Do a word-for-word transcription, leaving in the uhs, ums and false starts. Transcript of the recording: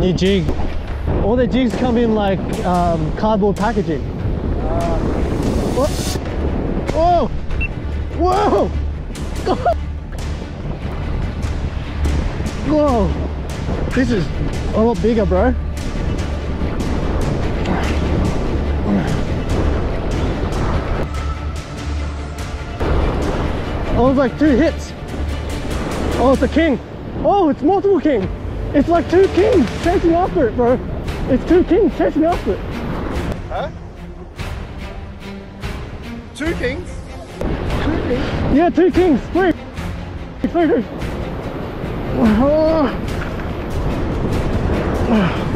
new jig. All their jigs come in like um, cardboard packaging. Uh, whoa! Whoa! Whoa! Whoa! This is a lot bigger, bro. Oh, it was like two hits. Oh, it's a king. Oh, it's multiple king. It's like two kings chasing after it, bro. It's two kings chasing after it. Huh? Two kings? Two kings? Yeah, two kings. Three. Three. Three. Oh.